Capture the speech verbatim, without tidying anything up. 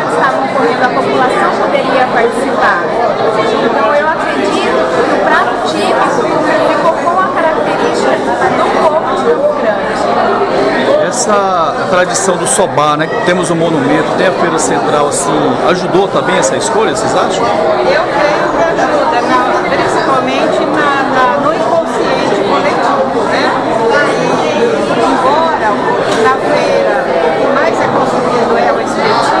atividades estavam ocorrendo, a população poderia participar. Então eu acredito que o prato típico ficou com a característica do povo de Campo Grande. Essa tradição do sobá, né, que temos um monumento, tem a feira central, assim, ajudou também essa escolha, vocês acham? Eu creio que ajuda, na, principalmente na, na, no inconsciente coletivo, né? Aí, embora na feira o que mais é consumido é o espetinho,